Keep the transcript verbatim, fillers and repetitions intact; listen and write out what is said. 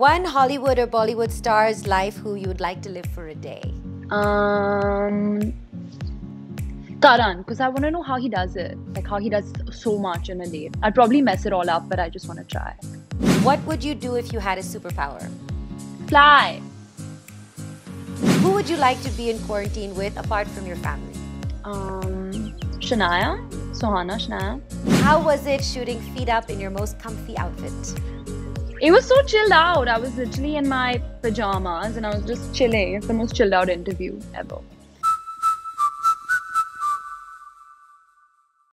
One Hollywood or Bollywood star's life who you'd like to live for a day? Um, Karan, because I want to know how he does it. Like how he does so much in a day. I'd probably mess it all up, but I just want to try. What would you do if you had a superpower? Fly. Who would you like to be in quarantine with apart from your family? Um, Shanaya. Sohana, Shanaya. How was it shooting Feed Up in your most comfy outfit? It was so chilled out. I was literally in my pajamas and I was just chilling. It's the most chilled out interview ever.